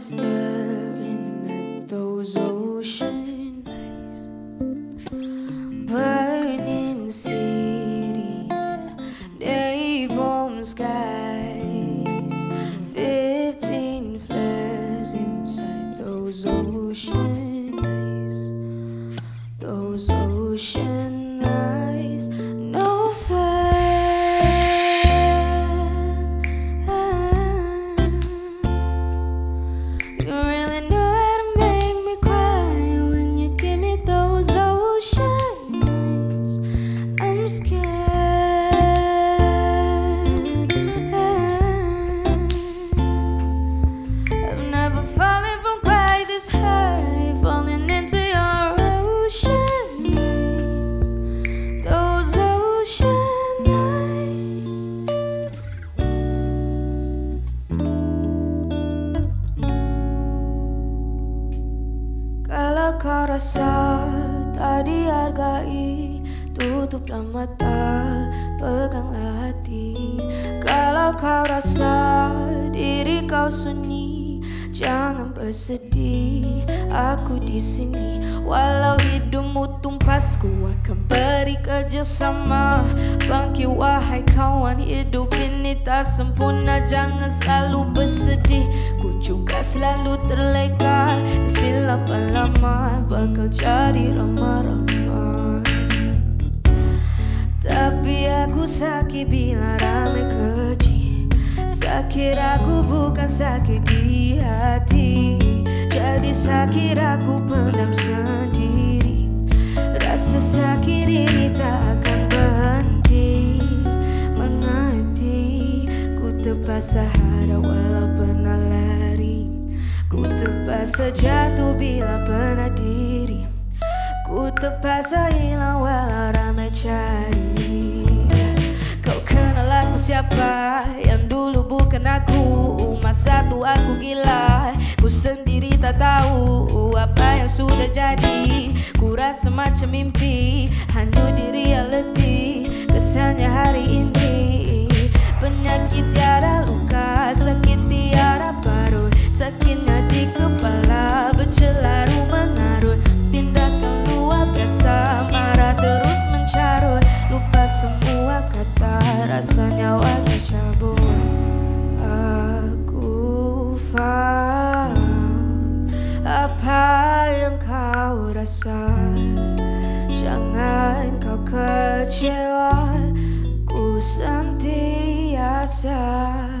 staring at those ocean eyes, burning cities and napalm skies, 15 flares inside those ocean eyes, those ocean eyes. No fire. Kau rasa tak dihargai, tutuplah mata, peganglah hati. Kalau kau rasa diri kau sunyi, jangan bersedih, aku di sini. Walau hidupmu tumpas, ku akan beri kerjasama. Bangkit wahai kawan, hidup ini tak sempurna, jangan selalu bersedih. Ku juga selalu terleka, kesilapan lama bakal jadi ramai-ramai. Tapi aku sakit bila ramai keji, sakit aku bukan sakit di hati. Jadi sakit aku pendam sendiri, rasa sakit ini tak akan berhenti. Mengerti, ku terpaksa hadap walau pernah lari, ku terpaksa jatuh bila pernah diri, ku terpaksa hilang walau ramai cari. Kau kenal aku siapa yang dulu bukan aku, masa tu aku gila, ku sendiri tak tahu apa yang sudah jadi. Ku rasa macam mimpi, hanyut di reality. Kesannya hari ini penyakit tiada luka, sakit tiada parut, sakitnya di kepala, bercelah rumah ngarut. Tindakan luar biasa, marah terus mencarut, lupa semua kata, rasanya waktu cabut. Aku faham apa yang kau rasa, jangan kau kecewa, ku sentiasa